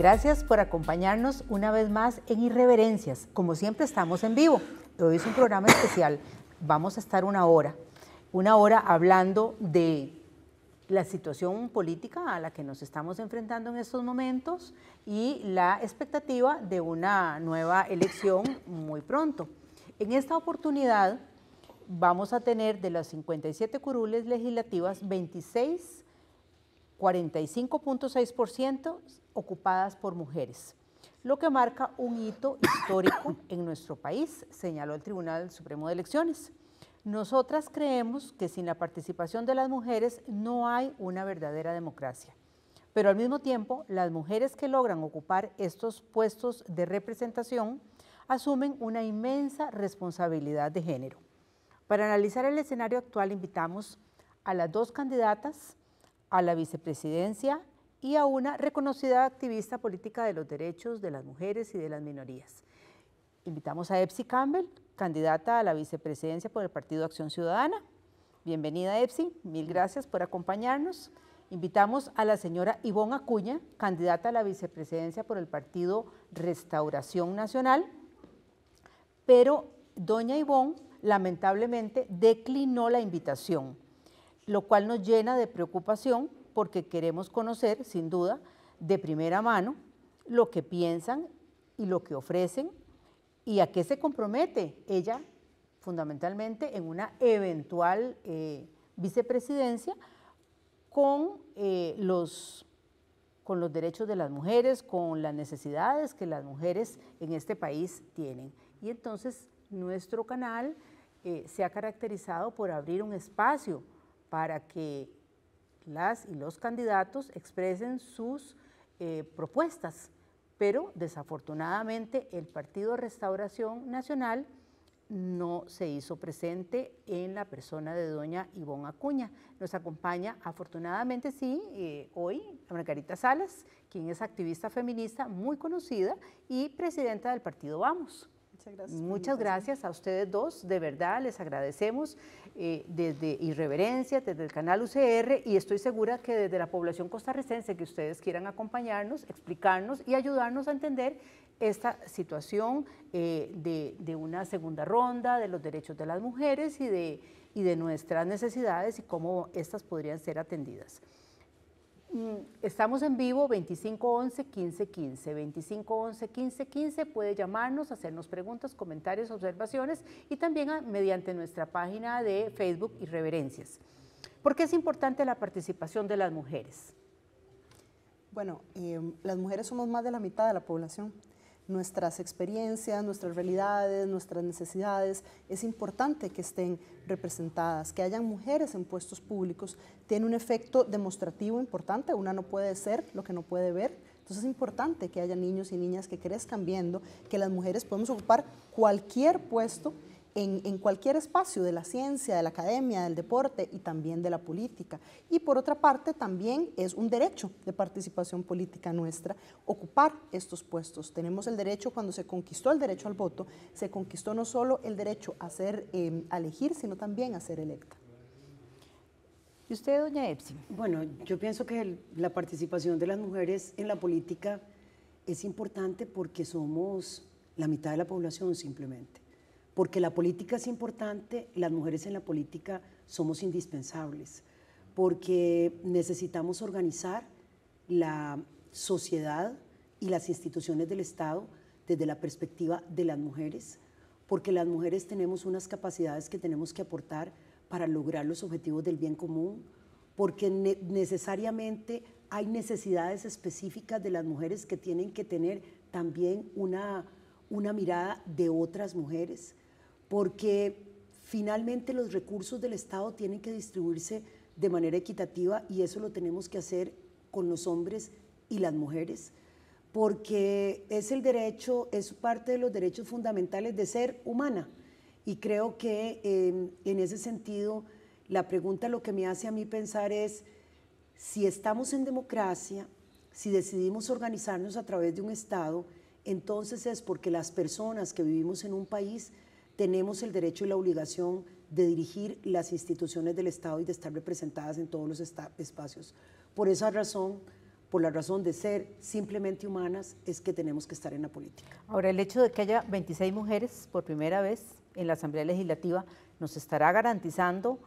Gracias por acompañarnos una vez más en Irreverencias. Como siempre, estamos en vivo. Hoy es un programa especial. Vamos a estar una hora hablando de la situación política a la que nos estamos enfrentando en estos momentos y la expectativa de una nueva elección muy pronto. En esta oportunidad vamos a tener de las 57 curules legislativas, 26, 45.6% ocupadas por mujeres, lo que marca un hito histórico en nuestro país, señaló el Tribunal Supremo de Elecciones. Nosotras creemos que sin la participación de las mujeres no hay una verdadera democracia, pero al mismo tiempo las mujeres que logran ocupar estos puestos de representación asumen una inmensa responsabilidad de género. Para analizar el escenario actual invitamos a las dos candidatas a la vicepresidencia y a una reconocida activista política de los derechos de las mujeres y de las minorías. Invitamos a Epsy Campbell, candidata a la vicepresidencia por el Partido Acción Ciudadana. Bienvenida, Epsy, mil gracias por acompañarnos. Invitamos a la señora Ivonne Acuña, candidata a la vicepresidencia por el Partido Restauración Nacional, pero doña Ivonne lamentablemente declinó la invitación, lo cual nos llena de preocupación porque queremos conocer, sin duda, de primera mano lo que piensan y lo que ofrecen y a qué se compromete ella, fundamentalmente, en una eventual vicepresidencia con los derechos de las mujeres, con las necesidades que las mujeres en este país tienen. Y entonces nuestro canal se ha caracterizado por abrir un espacio para que las y los candidatos expresen sus propuestas, pero desafortunadamente el Partido Restauración Nacional no se hizo presente en la persona de doña Ivonne Acuña. Nos acompaña afortunadamente sí hoy Margarita Salas, quien es activista feminista muy conocida y presidenta del Partido Vamos. Muchas gracias. Muchas gracias a ustedes dos, de verdad les agradecemos desde Irreverencia, desde el Canal UCR y estoy segura que desde la población costarricense que ustedes quieran acompañarnos, explicarnos y ayudarnos a entender esta situación de una segunda ronda de los derechos de las mujeres y de nuestras necesidades y cómo estas podrían ser atendidas. Estamos en vivo 2511-1515, puede llamarnos, hacernos preguntas, comentarios, observaciones y también mediante nuestra página de Facebook Irreverencias. ¿Por qué es importante la participación de las mujeres? Bueno, las mujeres somos más de la mitad de la población. Nuestras experiencias, nuestras realidades, nuestras necesidades, es importante que estén representadas, que hayan mujeres en puestos públicos, tiene un efecto demostrativo importante, una no puede ser lo que no puede ver, entonces es importante que haya niños y niñas que crezcan viendo que las mujeres podemos ocupar cualquier puesto en cualquier espacio de la ciencia, de la academia, del deporte y también de la política. Y por otra parte también es un derecho de participación política nuestra ocupar estos puestos. Tenemos el derecho, cuando se conquistó el derecho al voto, se conquistó no solo el derecho a ser, a elegir, sino también a ser electa. ¿Y usted, doña Epsy? Bueno, yo pienso que la participación de las mujeres en la política es importante porque somos la mitad de la población simplemente. Porque la política es importante, las mujeres en la política somos indispensables, porque necesitamos organizar la sociedad y las instituciones del Estado desde la perspectiva de las mujeres, porque las mujeres tenemos unas capacidades que tenemos que aportar para lograr los objetivos del bien común, porque necesariamente hay necesidades específicas de las mujeres que tienen que tener también una mirada de otras mujeres, porque finalmente los recursos del Estado tienen que distribuirse de manera equitativa y eso lo tenemos que hacer con los hombres y las mujeres, porque es el derecho, es parte de los derechos fundamentales de ser humana. Y creo que en ese sentido la pregunta lo que me hace a mí pensar es si estamos en democracia, si decidimos organizarnos a través de un Estado, entonces es porque las personas que vivimos en un país tenemos el derecho y la obligación de dirigir las instituciones del Estado y de estar representadas en todos los espacios. Por esa razón, por la razón de ser simplemente humanas, es que tenemos que estar en la política. Ahora, el hecho de que haya 26 mujeres por primera vez en la Asamblea Legislativa nos estará garantizando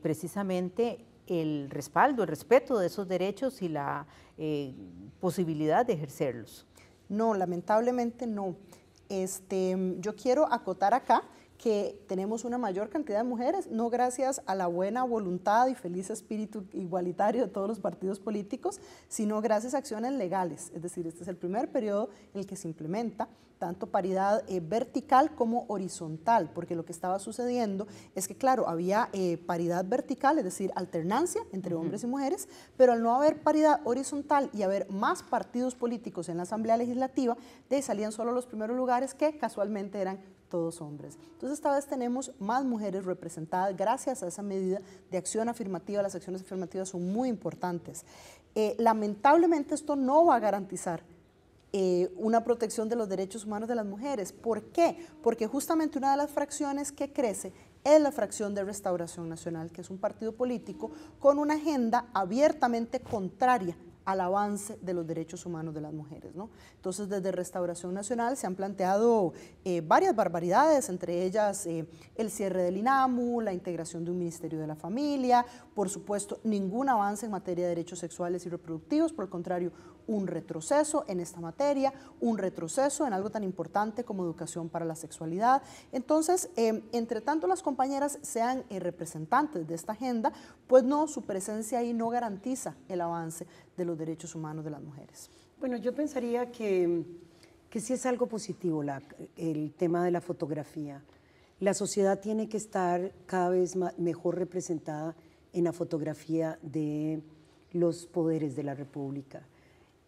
precisamente el respaldo, el respeto de esos derechos y la posibilidad de ejercerlos. No, lamentablemente no. Yo quiero acotar acá que tenemos una mayor cantidad de mujeres, no gracias a la buena voluntad y feliz espíritu igualitario de todos los partidos políticos, sino gracias a acciones legales. Es decir, este es el primer periodo en el que se implementa tanto paridad vertical como horizontal, porque lo que estaba sucediendo es que, claro, había paridad vertical, es decir, alternancia entre hombres y mujeres, pero al no haber paridad horizontal y haber más partidos políticos en la Asamblea Legislativa, de ahí salían solo los primeros lugares, que casualmente eran todos hombres. Entonces, esta vez tenemos más mujeres representadas gracias a esa medida de acción afirmativa. Las acciones afirmativas son muy importantes. Lamentablemente, esto no va a garantizar una protección de los derechos humanos de las mujeres. ¿Por qué? Porque justamente una de las fracciones que crece es la fracción de Restauración Nacional, que es un partido político con una agenda abiertamente contraria al avance de los derechos humanos de las mujeres, ¿no? Entonces, desde Restauración Nacional se han planteado varias barbaridades, entre ellas el cierre del INAMU, la integración de un Ministerio de la Familia, por supuesto, ningún avance en materia de derechos sexuales y reproductivos, por el contrario, un retroceso en esta materia, un retroceso en algo tan importante como educación para la sexualidad. Entonces, entre tanto las compañeras sean representantes de esta agenda, pues no, su presencia ahí no garantiza el avance de los derechos humanos de las mujeres. Bueno, yo pensaría que sí es algo positivo el tema de la fotografía. La sociedad tiene que estar cada vez mejor representada en la fotografía de los poderes de la República.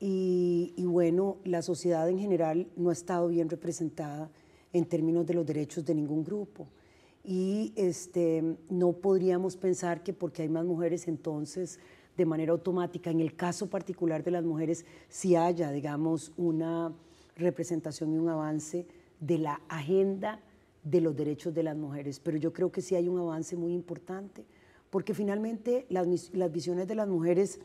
Y bueno, la sociedad en general no ha estado bien representada en términos de los derechos de ningún grupo. Y no podríamos pensar que porque hay más mujeres entonces, de manera automática, en el caso particular de las mujeres, si haya, digamos, una representación y un avance de la agenda de los derechos de las mujeres. Pero yo creo que sí hay un avance muy importante, porque finalmente las visiones de las mujeres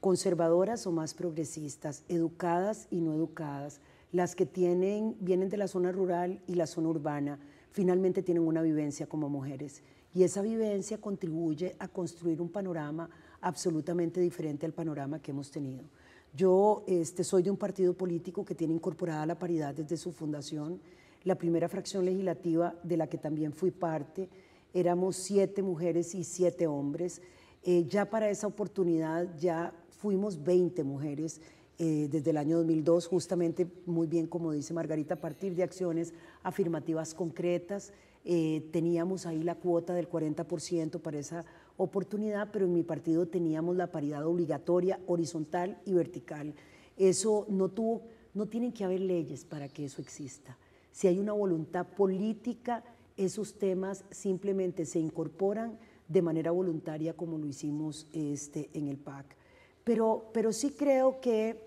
conservadoras o más progresistas, educadas y no educadas, las que vienen de la zona rural y la zona urbana, finalmente tienen una vivencia como mujeres. Y esa vivencia contribuye a construir un panorama absolutamente diferente al panorama que hemos tenido. Yo soy de un partido político que tiene incorporada la paridad desde su fundación. La primera fracción legislativa, de la que también fui parte, éramos 7 mujeres y 7 hombres. Ya para esa oportunidad ya fuimos 20 mujeres desde el año 2002, justamente, muy bien como dice Margarita, a partir de acciones afirmativas concretas. Teníamos ahí la cuota del 40% para esa oportunidad, pero en mi partido teníamos la paridad obligatoria, horizontal y vertical. Eso no tienen que haber leyes para que eso exista. Si hay una voluntad política, esos temas simplemente se incorporan de manera voluntaria, como lo hicimos en el PAC. Pero sí creo que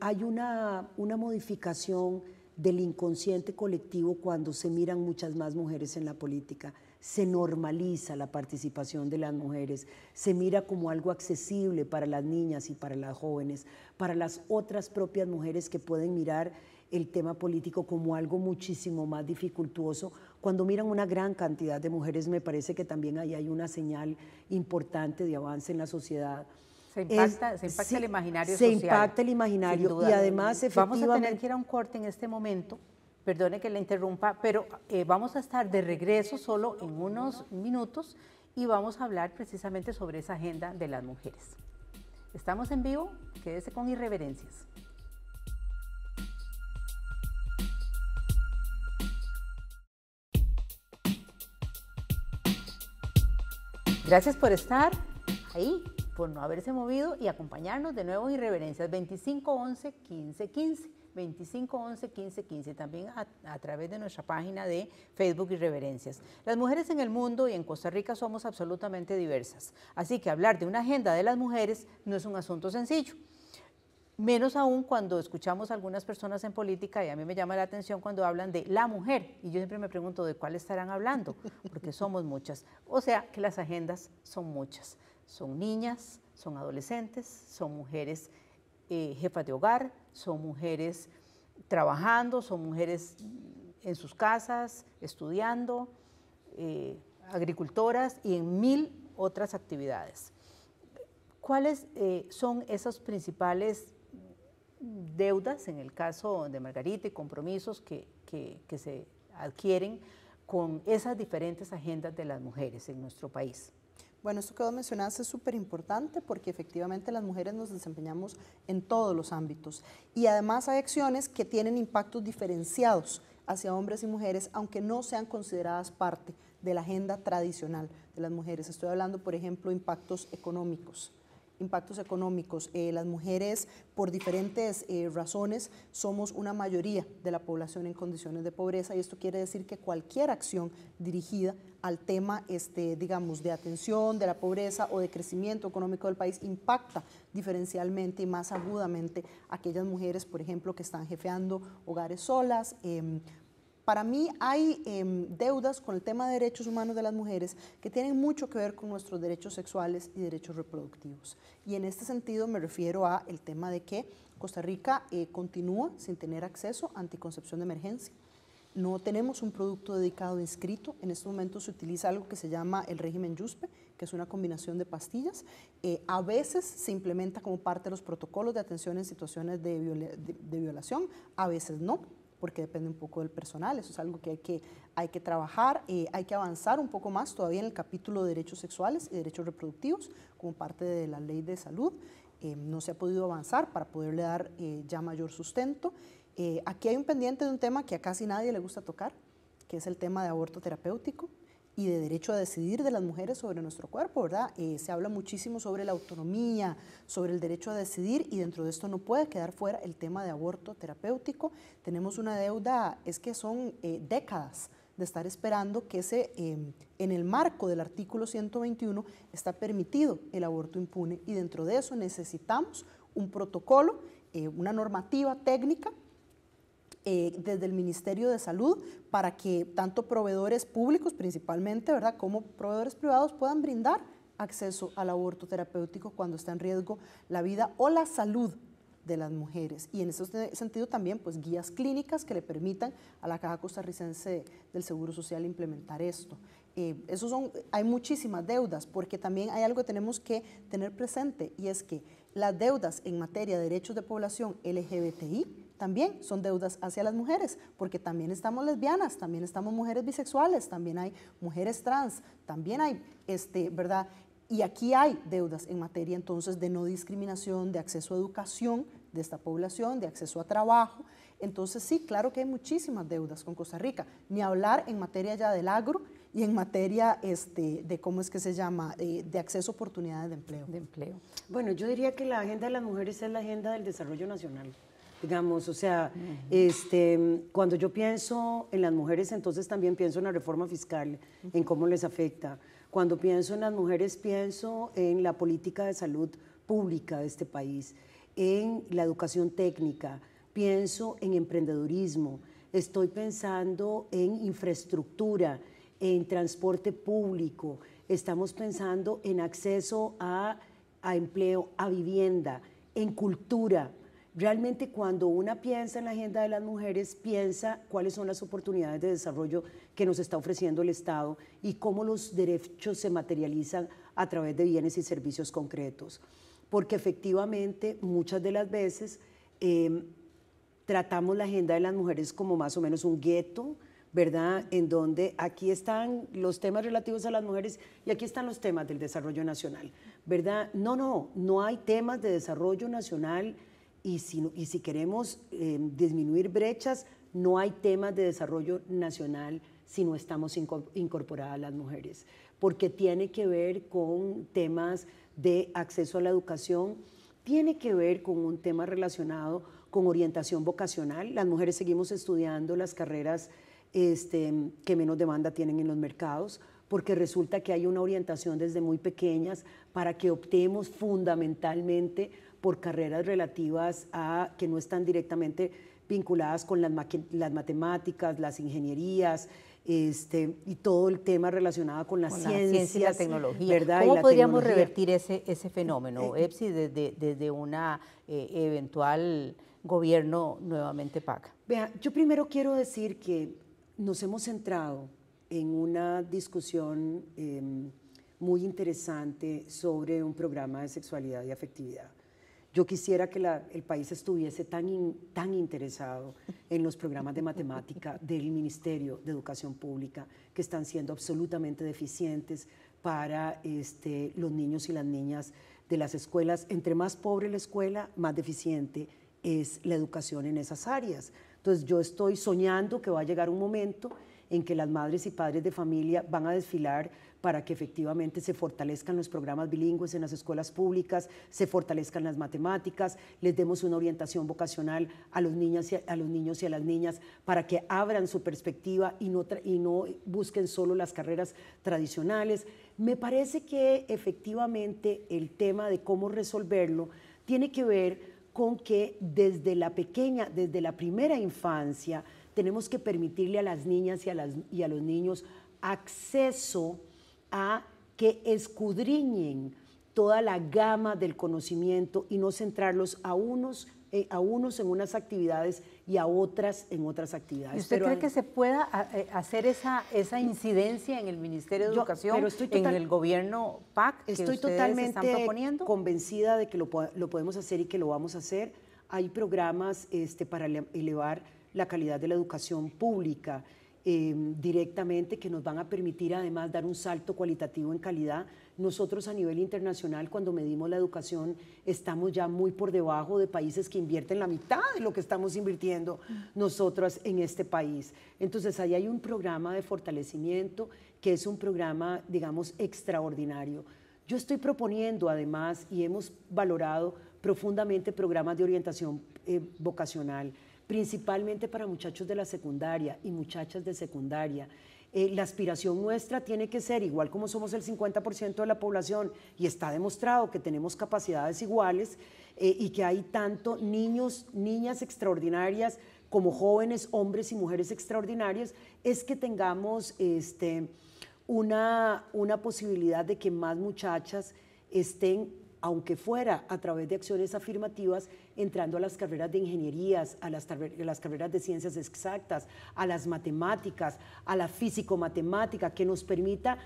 hay una modificación del inconsciente colectivo cuando se miran muchas más mujeres en la política. Se normaliza la participación de las mujeres, se mira como algo accesible para las niñas y para las jóvenes, para las otras propias mujeres que pueden mirar el tema político como algo muchísimo más dificultuoso. Cuando miran una gran cantidad de mujeres, me parece que también ahí hay una señal importante de avance en la sociedad. Se impacta el imaginario social. Se impacta el imaginario y además efectivamente... Vamos a tener que ir a un corte en este momento, perdone que le interrumpa, pero vamos a estar de regreso solo en unos minutos y vamos a hablar precisamente sobre esa agenda de las mujeres. Estamos en vivo, quédese con Irreverencias. Gracias por estar ahí, por no haberse movido y acompañarnos de nuevo en Irreverencias 2511-1515, 2511-1515, también a través de nuestra página de Facebook Irreverencias. Las mujeres en el mundo y en Costa Rica somos absolutamente diversas, así que hablar de una agenda de las mujeres no es un asunto sencillo. Menos aún cuando escuchamos a algunas personas en política, y a mí me llama la atención cuando hablan de la mujer, y yo siempre me pregunto de cuál estarán hablando, porque somos muchas. O sea que las agendas son muchas. son niñas, son adolescentes, son mujeres jefas de hogar, son mujeres trabajando, son mujeres en sus casas, estudiando, agricultoras y en mil otras actividades. ¿Cuáles son esas principales deudas, en el caso de Margarita, y compromisos que se adquieren con esas diferentes agendas de las mujeres en nuestro país? Bueno, esto que vos mencionás es súper importante porque efectivamente las mujeres nos desempeñamos en todos los ámbitos y además hay acciones que tienen impactos diferenciados hacia hombres y mujeres, aunque no sean consideradas parte de la agenda tradicional de las mujeres. Estoy hablando, por ejemplo, impactos económicos. Las mujeres, por diferentes razones, somos una mayoría de la población en condiciones de pobreza, y esto quiere decir que cualquier acción dirigida al tema, digamos, de atención, de la pobreza o de crecimiento económico del país impacta diferencialmente y más agudamente a aquellas mujeres, por ejemplo, que están jefeando hogares solas. Para mí hay deudas con el tema de derechos humanos de las mujeres que tienen mucho que ver con nuestros derechos sexuales y derechos reproductivos. Y en este sentido me refiero al tema de que Costa Rica continúa sin tener acceso a anticoncepción de emergencia. No tenemos un producto dedicado inscrito. En este momento se utiliza algo que se llama el régimen Yuspe, que es una combinación de pastillas. A veces se implementa como parte de los protocolos de atención en situaciones de violación, a veces no, porque depende un poco del personal. Eso es algo que hay que trabajar, hay que avanzar un poco más todavía en el capítulo de derechos sexuales y derechos reproductivos como parte de la ley de salud. No se ha podido avanzar para poderle dar ya mayor sustento. Aquí hay un pendiente de un tema que a casi nadie le gusta tocar, que es el tema de aborto terapéutico y de derecho a decidir de las mujeres sobre nuestro cuerpo, ¿verdad? Se habla muchísimo sobre la autonomía, sobre el derecho a decidir, y dentro de esto no puede quedar fuera el tema de aborto terapéutico. Tenemos una deuda, es que son décadas de estar esperando que en el marco del artículo 121 está permitido el aborto impune, y dentro de eso necesitamos un protocolo, una normativa técnica desde el Ministerio de Salud para que tanto proveedores públicos principalmente, ¿verdad?, como proveedores privados puedan brindar acceso al aborto terapéutico cuando está en riesgo la vida o la salud de las mujeres. Y en ese sentido también, pues, guías clínicas que le permitan a la Caja Costarricense del Seguro Social implementar esto. Hay muchísimas deudas, porque también hay algo que tenemos que tener presente, y es que las deudas en materia de derechos de población LGBTI también son deudas hacia las mujeres, porque también estamos lesbianas, también estamos mujeres bisexuales, también hay mujeres trans, también hay, ¿verdad? Y aquí hay deudas en materia entonces de no discriminación, de acceso a educación de esta población, de acceso a trabajo. Entonces sí, claro que hay muchísimas deudas con Costa Rica, ni hablar en materia ya del agro y en materia de cómo es que se llama, de acceso a oportunidades de empleo. Bueno, yo diría que la agenda de las mujeres es la agenda del desarrollo nacional, digamos, o sea, cuando yo pienso en las mujeres, entonces también pienso en la reforma fiscal, en cómo les afecta. Cuando pienso en las mujeres, pienso en la política de salud pública de este país, en la educación técnica, pienso en emprendedurismo, estoy pensando en infraestructura, en transporte público, estamos pensando en acceso a empleo, a vivienda, en cultura. Realmente cuando una piensa en la agenda de las mujeres, piensa cuáles son las oportunidades de desarrollo que nos está ofreciendo el Estado y cómo los derechos se materializan a través de bienes y servicios concretos. Porque efectivamente muchas de las veces tratamos la agenda de las mujeres como más o menos un gueto, ¿verdad? En donde aquí están los temas relativos a las mujeres y aquí están los temas del desarrollo nacional, ¿verdad? No hay temas de desarrollo nacional. Y si queremos disminuir brechas, no hay temas de desarrollo nacional si no estamos incorporadas las mujeres, porque tiene que ver con temas de acceso a la educación, tiene que ver con un tema relacionado con orientación vocacional. Las mujeres seguimos estudiando las carreras que menos demanda tienen en los mercados, porque resulta que hay una orientación desde muy pequeñas para que optemos fundamentalmente por carreras relativas a que no están directamente vinculadas con las matemáticas, las ingenierías, y todo el tema relacionado con la ciencia y la tecnología, ¿verdad? ¿Cómo podríamos revertir ese fenómeno, Epsy, desde una eventual gobierno nuevamente PAC? Vea, yo primero quiero decir que nos hemos centrado en una discusión muy interesante sobre un programa de sexualidad y afectividad. Yo quisiera que el país estuviese tan interesado en los programas de matemática del Ministerio de Educación Pública, que están siendo absolutamente deficientes para los niños y las niñas de las escuelas. Entre más pobre la escuela, más deficiente es la educación en esas áreas. Entonces yo estoy soñando que va a llegar un momento en que las madres y padres de familia van a desfilar para que efectivamente se fortalezcan los programas bilingües en las escuelas públicas, se fortalezcan las matemáticas, les demos una orientación vocacional a los niños y a las niñas para que abran su perspectiva y no busquen solo las carreras tradicionales. Me parece que efectivamente el tema de cómo resolverlo tiene que ver con que desde la primera infancia, tenemos que permitirle a las niñas y a los niños acceso a que escudriñen toda la gama del conocimiento y no centrarlos a unos en unas actividades y a otras en otras actividades. ¿Y usted cree que se pueda hacer esa incidencia en el Ministerio de Educación, en el gobierno PAC que ustedes están proponiendo? Estoy totalmente convencida de que lo podemos hacer y que lo vamos a hacer. Hay programas para elevar la calidad de la educación pública directamente, que nos van a permitir además dar un salto cualitativo en calidad. Nosotros a nivel internacional, cuando medimos la educación, estamos ya muy por debajo de países que invierten la mitad de lo que estamos invirtiendo nosotras en este país. Entonces ahí hay un programa de fortalecimiento que es un programa, digamos, extraordinario. Yo estoy proponiendo además, y hemos valorado profundamente, programas de orientación vocacional, principalmente para muchachos de la secundaria y muchachas de secundaria. La aspiración nuestra tiene que ser, igual como somos el 50% de la población y está demostrado que tenemos capacidades iguales y que hay tanto niños, niñas extraordinarias como jóvenes, hombres y mujeres extraordinarias, es que tengamos una posibilidad de que más muchachas estén, aunque fuera a través de acciones afirmativas, entrando a las carreras de ingenierías, a las carreras de ciencias exactas, a las matemáticas, a la físico-matemática, que nos permita,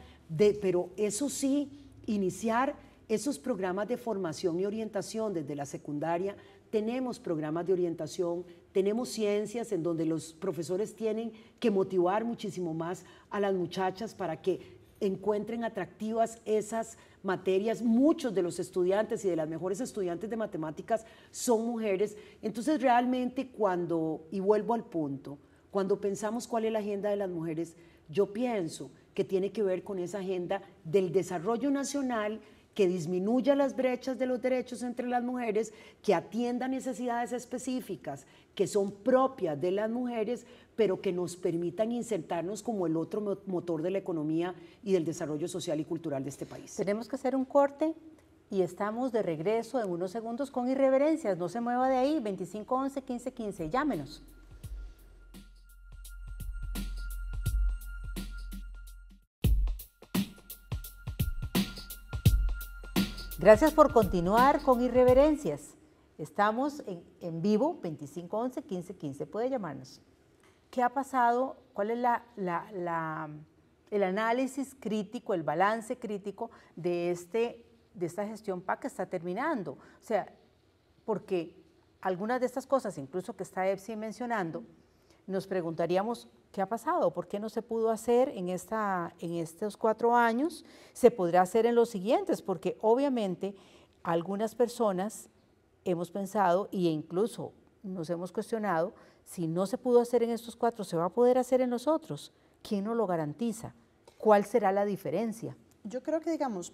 pero eso sí, iniciar esos programas de formación y orientación desde la secundaria. Tenemos programas de orientación, tenemos ciencias en donde los profesores tienen que motivar muchísimo más a las muchachas para que encuentren atractivas esas materias. Muchos de los estudiantes y de las mejores estudiantes de matemáticas son mujeres. Entonces realmente y vuelvo al punto, cuando pensamos cuál es la agenda de las mujeres, yo pienso que tiene que ver con esa agenda del desarrollo nacional que disminuya las brechas de los derechos entre las mujeres, que atienda necesidades específicas que son propias de las mujeres, pero que nos permitan insertarnos como el otro motor de la economía y del desarrollo social y cultural de este país. Tenemos que hacer un corte y estamos de regreso en unos segundos con Irreverencias. No se mueva de ahí, 2511-1515, llámenos. Gracias por continuar con Irreverencias. Estamos en vivo, 2511-1515, puede llamarnos. ¿Qué ha pasado? ¿Cuál es el análisis crítico, el balance crítico de esta gestión PAC que está terminando? O sea, porque algunas de estas cosas, incluso que está Epsy mencionando, nos preguntaríamos qué ha pasado, por qué no se pudo hacer en estos 4 años, se podrá hacer en los siguientes, porque obviamente algunas personas hemos pensado e incluso nos hemos cuestionado, si no se pudo hacer en estos 4, ¿se va a poder hacer en los otros? ¿Quién nos lo garantiza? ¿Cuál será la diferencia? Yo creo que, digamos,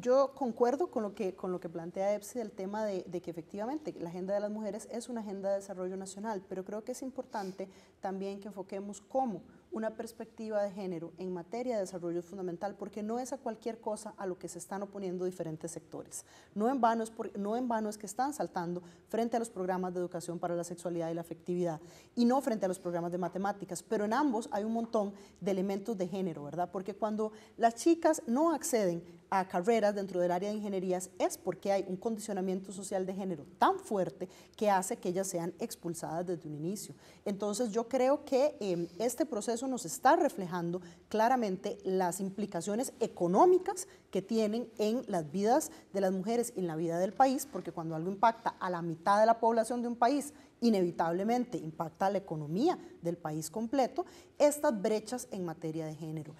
yo concuerdo con lo que plantea Epsy del tema de que efectivamente la agenda de las mujeres es una agenda de desarrollo nacional, pero creo que es importante también que enfoquemos cómo una perspectiva de género en materia de desarrollo es fundamental, porque no es a cualquier cosa a lo que se están oponiendo diferentes sectores. No en vano es que están saltando frente a los programas de educación para la sexualidad y la afectividad, y no frente a los programas de matemáticas, pero en ambos hay un montón de elementos de género, ¿verdad? Porque cuando las chicas no acceden a carreras dentro del área de ingenierías es porque hay un condicionamiento social de género tan fuerte que hace que ellas sean expulsadas desde un inicio. Entonces yo creo que este proceso nos está reflejando claramente las implicaciones económicas que tienen en las vidas de las mujeres y en la vida del país, porque cuando algo impacta a la mitad de la población de un país, inevitablemente impacta a la economía del país completo, estas brechas en materia de género.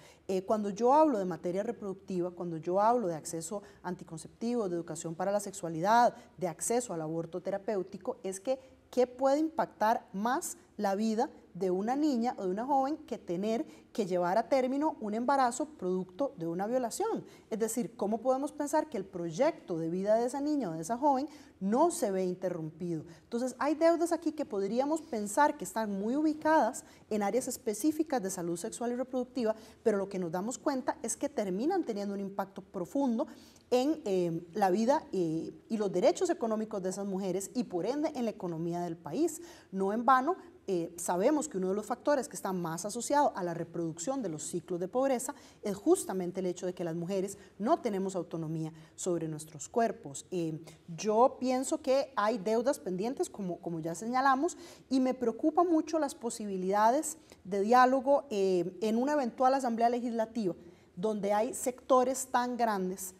Cuando yo hablo de materia reproductiva, cuando yo hablo de acceso anticonceptivo, de educación para la sexualidad, de acceso al aborto terapéutico, es que ¿qué puede impactar más la vida de una niña o de una joven que tener que llevar a término un embarazo producto de una violación? Es decir, ¿cómo podemos pensar que el proyecto de vida de esa niña o de esa joven no se ve interrumpido? Entonces, hay deudas aquí que podríamos pensar que están muy ubicadas en áreas específicas de salud sexual y reproductiva, pero lo que nos damos cuenta es que terminan teniendo un impacto profundo en la vida y los derechos económicos de esas mujeres y por ende en la economía del país. No en vano, sabemos que uno de los factores que está más asociado a la reproducción de los ciclos de pobreza es justamente el hecho de que las mujeres no tenemos autonomía sobre nuestros cuerpos. Yo pienso que hay deudas pendientes, como ya señalamos, y me preocupa mucho las posibilidades de diálogo en una eventual asamblea legislativa donde hay sectores tan grandes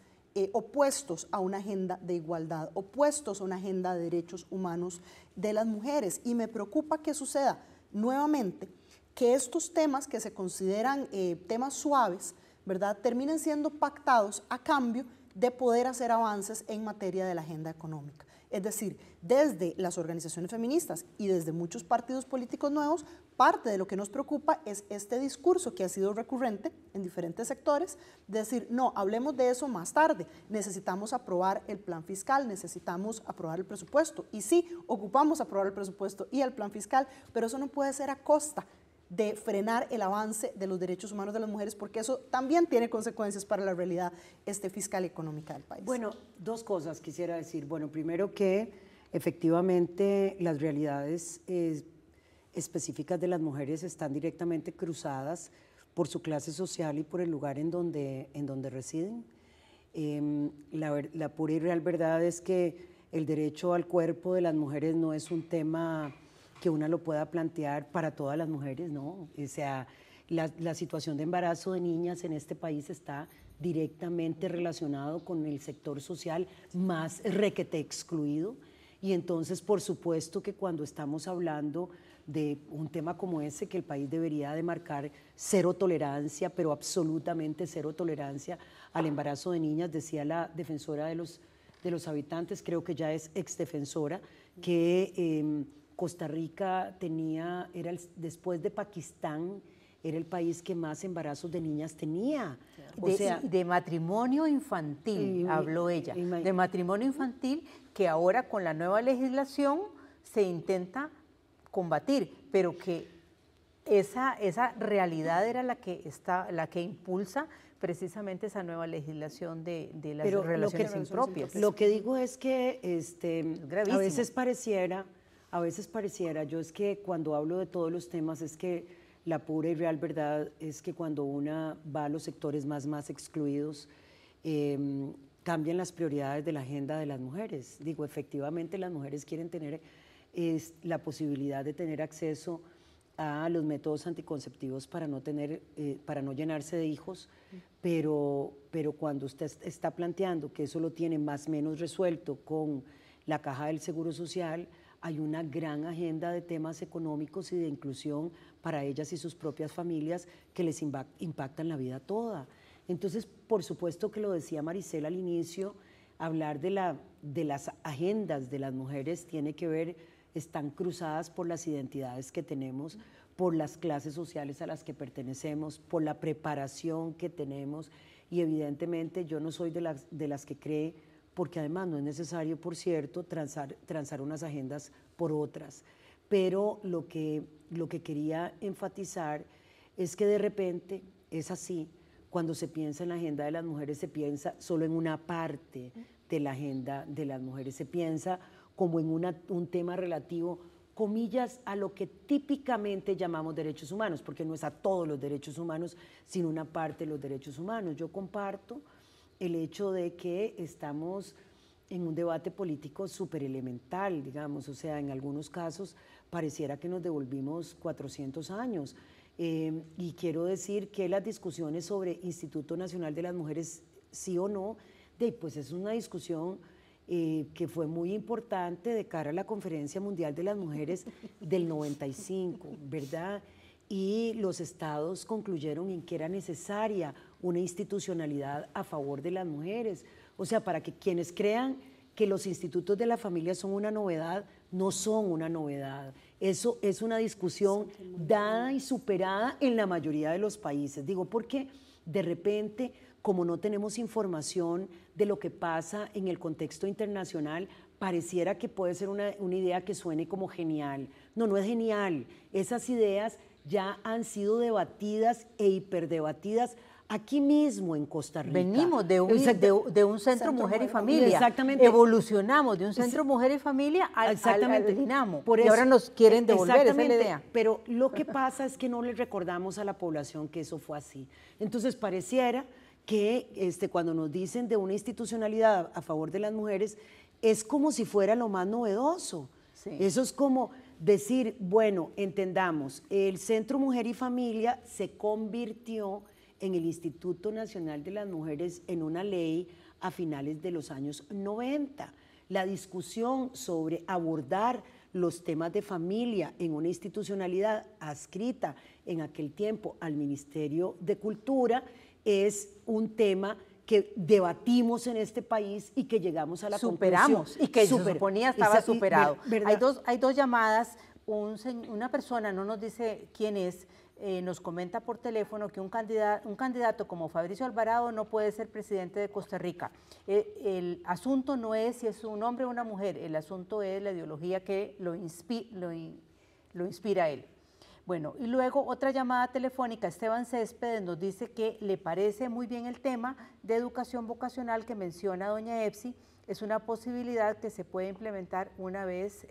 opuestos a una agenda de igualdad, opuestos a una agenda de derechos humanos de las mujeres. Y me preocupa que suceda nuevamente que estos temas que se consideran temas suaves, ¿verdad?, terminen siendo pactados a cambio de poder hacer avances en materia de la agenda económica. Es decir, desde las organizaciones feministas y desde muchos partidos políticos nuevos, parte de lo que nos preocupa es este discurso que ha sido recurrente en diferentes sectores, de decir, no, hablemos de eso más tarde, necesitamos aprobar el plan fiscal, necesitamos aprobar el presupuesto, y sí, ocupamos aprobar el presupuesto y el plan fiscal, pero eso no puede ser a costa de frenar el avance de los derechos humanos de las mujeres, porque eso también tiene consecuencias para la realidad fiscal y económica del país. Bueno, dos cosas quisiera decir. Bueno, primero que efectivamente las realidades específicas de las mujeres están directamente cruzadas por su clase social y por el lugar en donde residen. La pura y real verdad es que el derecho al cuerpo de las mujeres no es un tema que una lo pueda plantear para todas las mujeres, ¿no? O sea, la situación de embarazo de niñas en este país está directamente relacionado con el sector social más requete excluido, y entonces por supuesto que cuando estamos hablando de un tema como ese, que el país debería de marcar cero tolerancia, pero absolutamente cero tolerancia al embarazo de niñas, decía la defensora de los habitantes, creo que ya es exdefensora, que Costa Rica era después de Pakistán, era el país que más embarazos de niñas tenía. O sea, de matrimonio infantil, habló ella, de matrimonio infantil, que ahora con la nueva legislación se intenta combatir, pero que esa realidad era la que impulsa precisamente esa nueva legislación de las relaciones impropias. Lo que digo es que a veces pareciera... yo es que cuando hablo de todos los temas es que la pura y real verdad es que cuando una va a los sectores más excluidos, cambian las prioridades de la agenda de las mujeres. Digo, efectivamente las mujeres quieren tener la posibilidad de tener acceso a los métodos anticonceptivos para no llenarse de hijos, pero cuando usted está planteando que eso lo tiene más o menos resuelto con la Caja del Seguro Social, hay una gran agenda de temas económicos y de inclusión para ellas y sus propias familias que les impactan la vida toda. Entonces, por supuesto que lo decía Maricela al inicio, hablar de las agendas de las mujeres tiene que ver, están cruzadas por las identidades que tenemos, por las clases sociales a las que pertenecemos, por la preparación que tenemos, y evidentemente yo no soy de las que cree, porque además no es necesario, por cierto, transar unas agendas por otras. Pero lo que quería enfatizar es que de repente es así, cuando se piensa en la agenda de las mujeres se piensa solo en una parte de la agenda de las mujeres, se piensa como en un tema relativo, comillas, a lo que típicamente llamamos derechos humanos, porque no es a todos los derechos humanos, sino una parte de los derechos humanos. Yo comparto el hecho de que estamos en un debate político súper elemental, digamos, o sea, en algunos casos pareciera que nos devolvimos 400 años. Y quiero decir que las discusiones sobre Instituto Nacional de las Mujeres, sí o no, pues es una discusión que fue muy importante de cara a la Conferencia Mundial de las Mujeres del 95, ¿verdad? Y los estados concluyeron en que era necesaria una institucionalidad a favor de las mujeres. O sea, para que quienes crean que los institutos de la familia son una novedad, no son una novedad. Eso es una discusión dada y superada en la mayoría de los países. Digo, porque de repente, como no tenemos información de lo que pasa en el contexto internacional, pareciera que puede ser una idea que suene como genial. No, no es genial. Esas ideas ya han sido debatidas e hiperdebatidas aquí mismo en Costa Rica. Venimos de un centro mujer y familia. Exactamente. Evolucionamos de un centro mujer y familia al INAMU. Por eso, y ahora nos quieren devolver, esa es la idea. Pero lo que pasa es que no les recordamos a la población que eso fue así. Entonces pareciera que cuando nos dicen de una institucionalidad a favor de las mujeres, es como si fuera lo más novedoso. Sí. Eso es como decir, bueno, entendamos, el Centro Mujer y Familia se convirtió en el Instituto Nacional de las Mujeres en una ley a finales de los años 90. La discusión sobre abordar los temas de familia en una institucionalidad adscrita en aquel tiempo al Ministerio de Cultura es un tema que debatimos en este país y que llegamos a la conclusión. Y que se suponía estaba superado. Hay dos llamadas, una persona, no nos dice quién es, nos comenta por teléfono que un candidato como Fabricio Alvarado no puede ser presidente de Costa Rica. El asunto no es si es un hombre o una mujer, el asunto es la ideología que lo inspira a él. Bueno, y luego otra llamada telefónica, Esteban Céspedes nos dice que le parece muy bien el tema de educación vocacional que menciona doña Epsy, es una posibilidad que se puede implementar una vez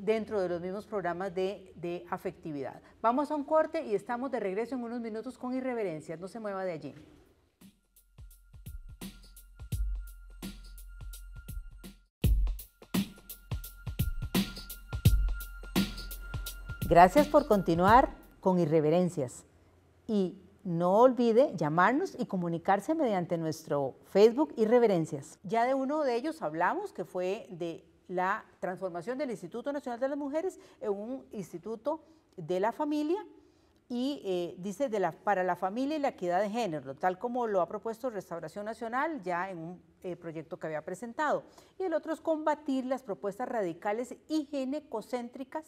dentro de los mismos programas de afectividad. Vamos a un corte y estamos de regreso en unos minutos con Irreverencias, no se mueva de allí. Gracias por continuar con Irreverencias y no olvide llamarnos y comunicarse mediante nuestro Facebook Irreverencias. Ya de uno de ellos hablamos, que fue de la transformación del Instituto Nacional de las Mujeres en un instituto de la familia y dice para la familia y la equidad de género, tal como lo ha propuesto Restauración Nacional ya en un proyecto que había presentado. Y el otro es combatir las propuestas radicales y ginecocéntricas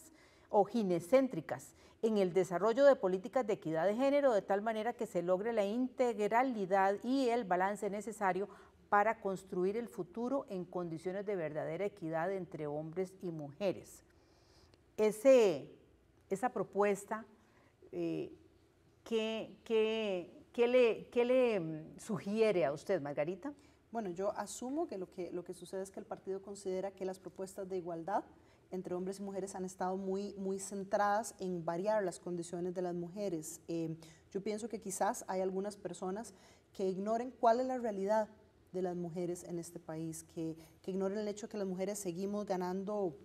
o ginecéntricas en el desarrollo de políticas de equidad de género de tal manera que se logre la integralidad y el balance necesario para construir el futuro en condiciones de verdadera equidad entre hombres y mujeres. Esa propuesta, ¿qué le sugiere a usted, Margarita? Bueno, yo asumo que lo que sucede es que el partido considera que las propuestas de igualdad entre hombres y mujeres han estado muy centradas en variar las condiciones de las mujeres. Yo pienso que quizás hay algunas personas que ignoren cuál es la realidad de las mujeres en este país, que ignoren el hecho que las mujeres seguimos ganando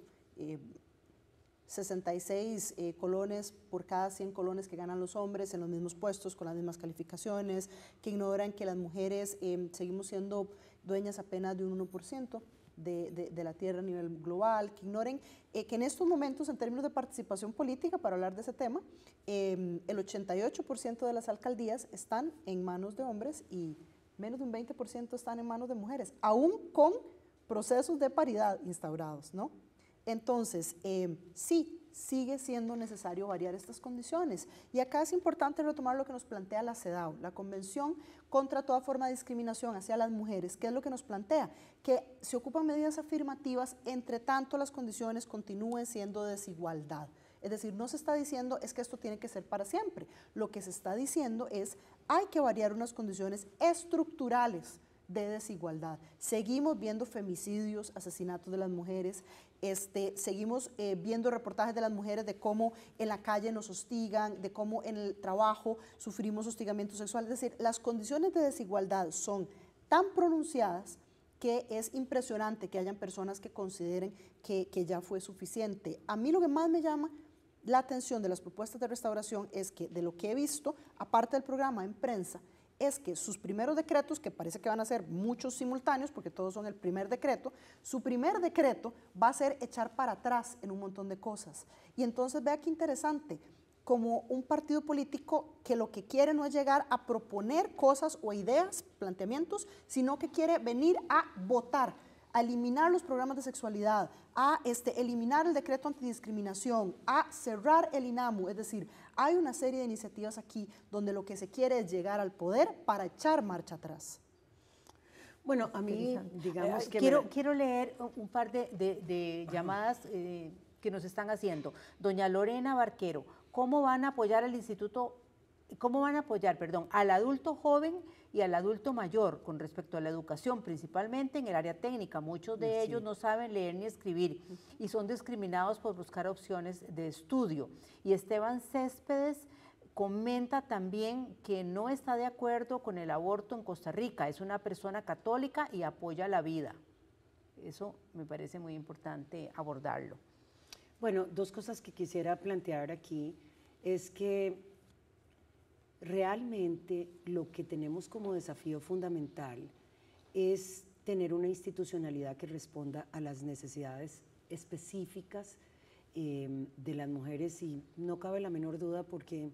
66 colones por cada 100 colones que ganan los hombres en los mismos puestos, con las mismas calificaciones, que ignoran que las mujeres seguimos siendo dueñas apenas de un 1% de la tierra a nivel global, que ignoren que en estos momentos, en términos de participación política, para hablar de ese tema, el 88% de las alcaldías están en manos de hombres y menos de un 20% están en manos de mujeres, aún con procesos de paridad instaurados, ¿no? Entonces, sí, sigue siendo necesario variar estas condiciones. Y acá es importante retomar lo que nos plantea la CEDAW, la Convención contra toda forma de discriminación hacia las mujeres. ¿Qué es lo que nos plantea? Que se ocupan medidas afirmativas, entre tanto las condiciones continúen siendo desigualdad. Es decir, no se está diciendo es que esto tiene que ser para siempre. Lo que se está diciendo es hay que variar unas condiciones estructurales de desigualdad. Seguimos viendo femicidios, asesinatos de las mujeres, seguimos viendo reportajes de las mujeres de cómo en la calle nos hostigan, de cómo en el trabajo sufrimos hostigamiento sexual. Es decir, las condiciones de desigualdad son tan pronunciadas que es impresionante que hayan personas que consideren que ya fue suficiente. A mí lo que más me llama la atención de las propuestas de Restauración es que de lo que he visto, aparte del programa en prensa, es que sus primeros decretos, que parece que van a ser muchos simultáneos porque todos son el primer decreto, su primer decreto va a ser echar para atrás en un montón de cosas. Y entonces vea qué interesante, como un partido político que lo que quiere no es llegar a proponer cosas o ideas, planteamientos, sino que quiere venir a votar, a eliminar los programas de sexualidad, a eliminar el decreto antidiscriminación, a cerrar el INAMU. Es decir, hay una serie de iniciativas aquí donde lo que se quiere es llegar al poder para echar marcha atrás. Bueno, a mí, digamos que... Quiero leer un par de llamadas que nos están haciendo. Doña Lorena Barquero, ¿cómo van a apoyar al instituto... ¿Cómo van a apoyar, perdón, al adulto joven y al adulto mayor con respecto a la educación, principalmente en el área técnica? Muchos de ellos no saben leer ni escribir y son discriminados por buscar opciones de estudio. Y Esteban Céspedes comenta también que no está de acuerdo con el aborto en Costa Rica, es una persona católica y apoya la vida. Eso me parece muy importante abordarlo. Bueno, dos cosas que quisiera plantear aquí es que realmente lo que tenemos como desafío fundamental es tener una institucionalidad que responda a las necesidades específicas de las mujeres, y no cabe la menor duda porque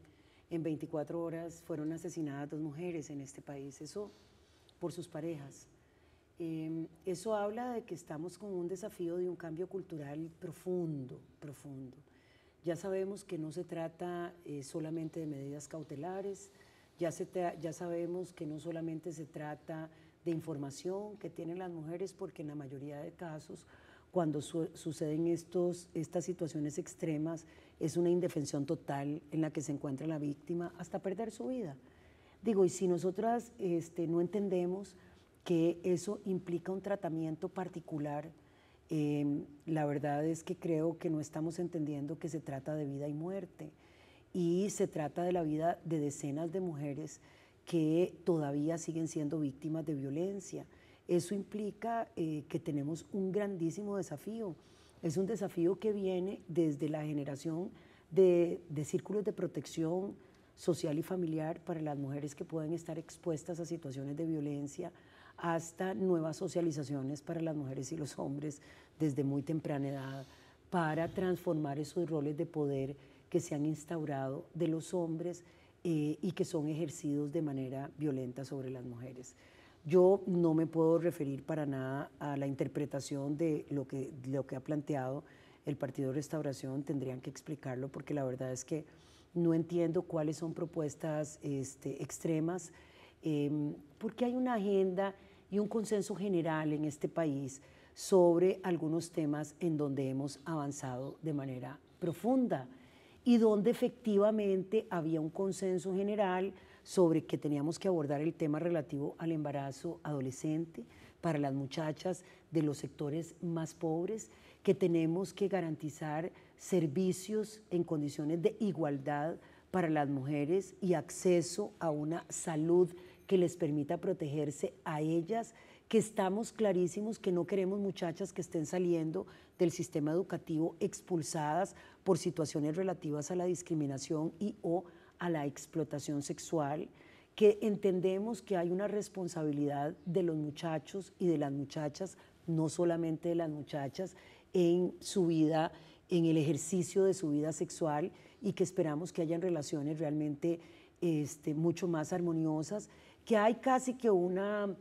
en 24 horas fueron asesinadas 2 mujeres en este país, eso por sus parejas. Eso habla de que estamos con un desafío de un cambio cultural profundo, profundo. Ya sabemos que no se trata solamente de medidas cautelares, ya sabemos que no solamente se trata de información que tienen las mujeres, porque en la mayoría de casos cuando suceden estas situaciones extremas es una indefensión total en la que se encuentra la víctima hasta perder su vida. Digo, y si nosotras no entendemos que eso implica un tratamiento particular, la verdad es que creo que no estamos entendiendo que se trata de vida y muerte, y se trata de la vida de decenas de mujeres que todavía siguen siendo víctimas de violencia. Eso implica que tenemos un grandísimo desafío. Es un desafío que viene desde la generación de círculos de protección social y familiar para las mujeres que pueden estar expuestas a situaciones de violencia, hasta nuevas socializaciones para las mujeres y los hombres desde muy temprana edad, para transformar esos roles de poder que se han instaurado de los hombres y que son ejercidos de manera violenta sobre las mujeres. Yo no me puedo referir para nada a la interpretación de lo que ha planteado el Partido Restauración, tendrían que explicarlo, porque la verdad es que no entiendo cuáles son propuestas extremas, porque hay una agenda y un consenso general en este país sobre algunos temas en donde hemos avanzado de manera profunda y donde efectivamente había un consenso general sobre que teníamos que abordar el tema relativo al embarazo adolescente para las muchachas de los sectores más pobres, que tenemos que garantizar servicios en condiciones de igualdad para las mujeres y acceso a una salud que les permita protegerse a ellas, que estamos clarísimos que no queremos muchachas que estén saliendo del sistema educativo expulsadas por situaciones relativas a la discriminación y o a la explotación sexual, que entendemos que hay una responsabilidad de los muchachos y de las muchachas, no solamente de las muchachas, en su vida, en el ejercicio de su vida sexual, y que esperamos que hayan relaciones realmente mucho más armoniosas, que hay casi que una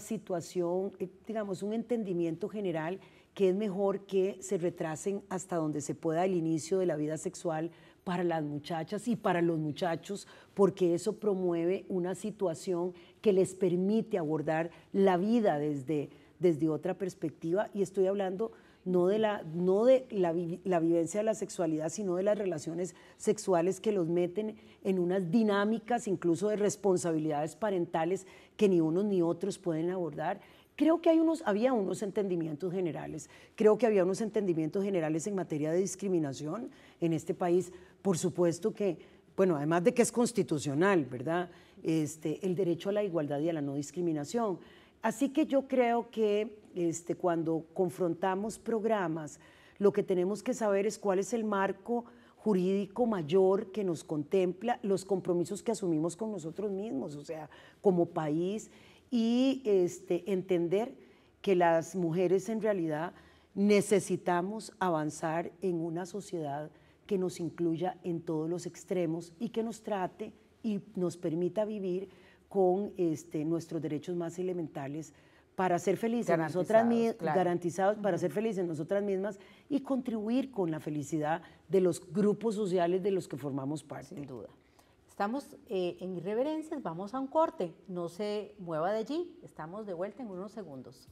situación, digamos, un entendimiento general que es mejor que se retrasen hasta donde se pueda el inicio de la vida sexual para las muchachas y para los muchachos, porque eso promueve una situación que les permite abordar la vida desde otra perspectiva, y estoy hablando no de la vivencia de la sexualidad, sino de las relaciones sexuales que los meten en unas dinámicas incluso de responsabilidades parentales que ni unos ni otros pueden abordar. Creo que había unos entendimientos generales, creo que había unos entendimientos generales en materia de discriminación en este país. Por supuesto que, bueno, además de que es constitucional, ¿verdad? El derecho a la igualdad y a la no discriminación. Así que yo creo que cuando confrontamos programas, lo que tenemos que saber es cuál es el marco jurídico mayor que nos contempla los compromisos que asumimos con nosotros mismos, o sea, como país, y entender que las mujeres en realidad necesitamos avanzar en una sociedad que nos incluya en todos los extremos y que nos trate y nos permita vivir con nuestros derechos más elementales para ser felices nosotras mismas, claro, garantizados para ser felices nosotras mismas y contribuir con la felicidad de los grupos sociales de los que formamos parte. Sin duda. Estamos en Irreverencias, vamos a un corte, no se mueva de allí, estamos de vuelta en unos segundos.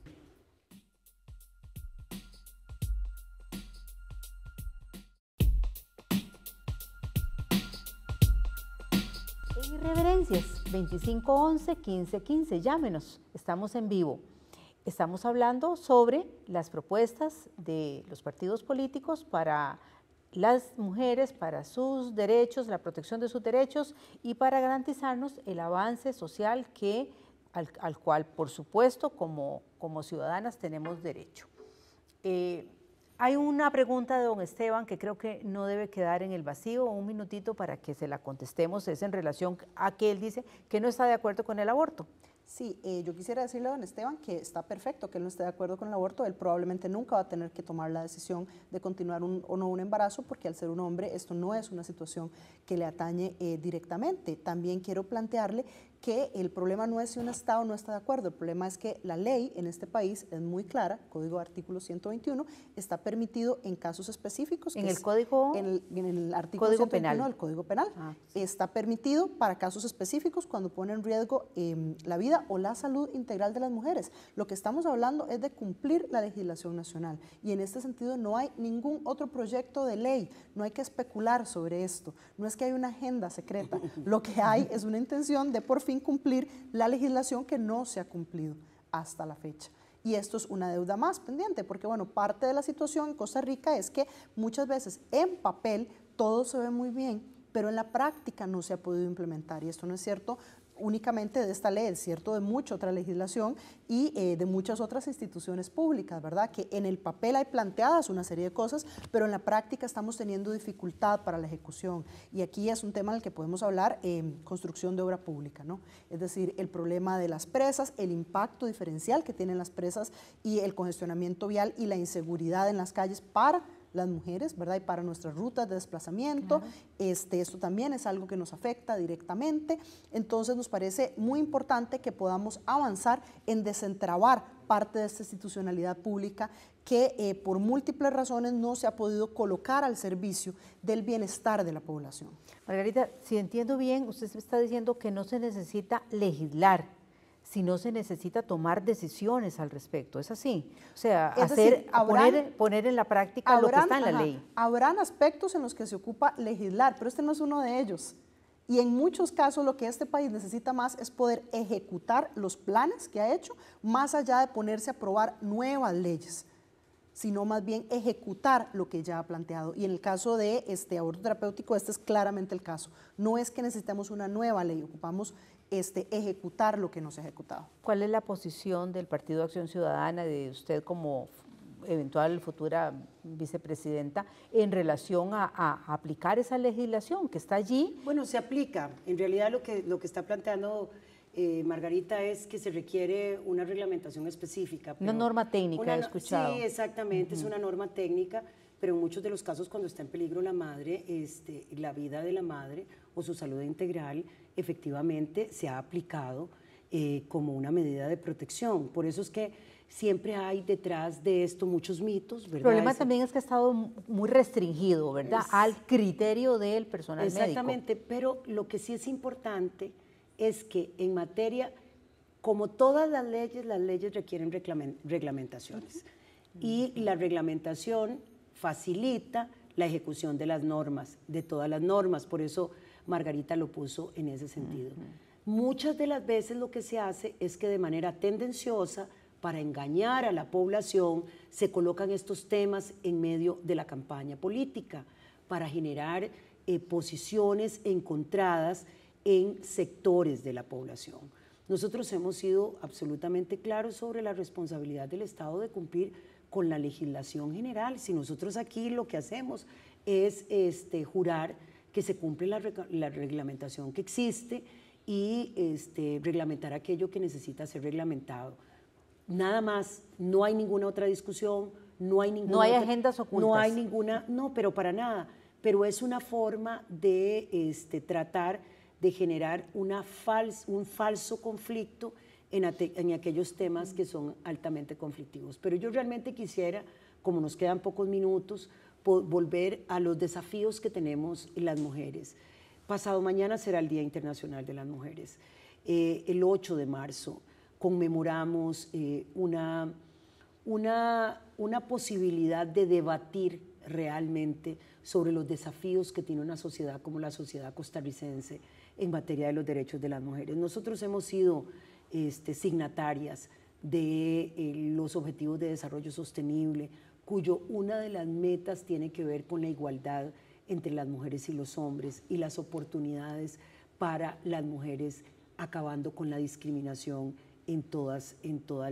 En Irreverencias, 2511-1515, llámenos, estamos en vivo. Estamos hablando sobre las propuestas de los partidos políticos para las mujeres, para sus derechos, la protección de sus derechos y para garantizarnos el avance social al cual, por supuesto, como ciudadanas tenemos derecho. Hay una pregunta de don Esteban que creo que no debe quedar en el vacío, un minutito para que se la contestemos, es en relación a que él dice que no está de acuerdo con el aborto. Sí, yo quisiera decirle a don Esteban que está perfecto que él no esté de acuerdo con el aborto, él probablemente nunca va a tener que tomar la decisión de continuar o no un embarazo, porque al ser un hombre esto no es una situación que le atañe directamente. También quiero plantearle que el problema no es si un Estado no está de acuerdo, el problema es que la ley en este país es muy clara, Código Artículo 121, está permitido en casos específicos. ¿En el Código? En el Artículo 121 del Código Penal. Ah, sí. Está permitido para casos específicos cuando pone en riesgo la vida o la salud integral de las mujeres. Lo que estamos hablando es de cumplir la legislación nacional y en este sentido no hay ningún otro proyecto de ley, no hay que especular sobre esto, no es que hay una agenda secreta, lo que hay es una intención de por fin cumplir la legislación que no se ha cumplido hasta la fecha. Y esto es una deuda más pendiente porque, bueno, parte de la situación en Costa Rica es que muchas veces en papel todo se ve muy bien, pero en la práctica no se ha podido implementar. Y esto no es cierto únicamente de esta ley, es cierto de mucha otra legislación y de muchas otras instituciones públicas, ¿verdad? Que en el papel hay planteadas una serie de cosas, pero en la práctica estamos teniendo dificultad para la ejecución. Y aquí es un tema en el que podemos hablar construcción de obra pública, ¿no? Es decir, el problema de las presas, el impacto diferencial que tienen las presas y el congestionamiento vial y la inseguridad en las calles para las mujeres, ¿verdad? Y para nuestras rutas de desplazamiento, claro, esto también es algo que nos afecta directamente. Entonces nos parece muy importante que podamos avanzar en desentrabar parte de esta institucionalidad pública que por múltiples razones no se ha podido colocar al servicio del bienestar de la población. Margarita, si entiendo bien, usted está diciendo que no se necesita legislar, sino se necesita tomar decisiones al respecto, ¿es así? O sea, poner en la práctica lo que está en la ley. Habrán aspectos en los que se ocupa legislar, pero este no es uno de ellos. Y en muchos casos lo que este país necesita más es poder ejecutar los planes que ha hecho, más allá de ponerse a aprobar nuevas leyes, sino más bien ejecutar lo que ya ha planteado. Y en el caso de aborto terapéutico, este es claramente el caso. No es que necesitemos una nueva ley, ocupamos ejecutar lo que no se ha ejecutado. ¿Cuál es la posición del Partido Acción Ciudadana, de usted como eventual futura vicepresidenta, en relación a aplicar esa legislación que está allí? Bueno, se aplica. En realidad lo que está planteando Margarita es que se requiere una reglamentación específica. Una norma técnica, he escuchado. Sí, exactamente, es una norma técnica, pero en muchos de los casos cuando está en peligro la madre, la vida de la madre o su salud integral, efectivamente se ha aplicado como una medida de protección. Por eso es que siempre hay detrás de esto muchos mitos, ¿verdad? El problema también es que ha estado muy restringido, ¿verdad? Al criterio del personal médico. Exactamente, pero lo que sí es importante es que en materia, como todas las leyes requieren reglamentaciones. y la reglamentación facilita la ejecución de las normas, de todas las normas, por eso Margarita lo puso en ese sentido. Muchas de las veces lo que se hace es que de manera tendenciosa, para engañar a la población, se colocan estos temas en medio de la campaña política para generar posiciones encontradas en sectores de la población. Nosotros hemos sido absolutamente claros sobre la responsabilidad del Estado de cumplir con la legislación general. Si nosotros aquí lo que hacemos es jurar que se cumple la reglamentación que existe y reglamentar aquello que necesita ser reglamentado. Nada más, no hay ninguna otra discusión, no hay ninguna... No hay agendas ocultas. No hay ninguna, no, pero para nada. Pero es una forma de tratar de generar un falso conflicto en aquellos temas que son altamente conflictivos. Pero yo realmente quisiera, como nos quedan pocos minutos, volver a los desafíos que tenemos las mujeres. Pasado mañana será el Día Internacional de las Mujeres. El 8 de marzo conmemoramos una posibilidad de debatir realmente sobre los desafíos que tiene una sociedad como la sociedad costarricense en materia de los derechos de las mujeres. Nosotros hemos sido signatarias de los Objetivos de Desarrollo Sostenible, cuyo una de las metas tiene que ver con la igualdad entre las mujeres y los hombres y las oportunidades para las mujeres, acabando con la discriminación en todas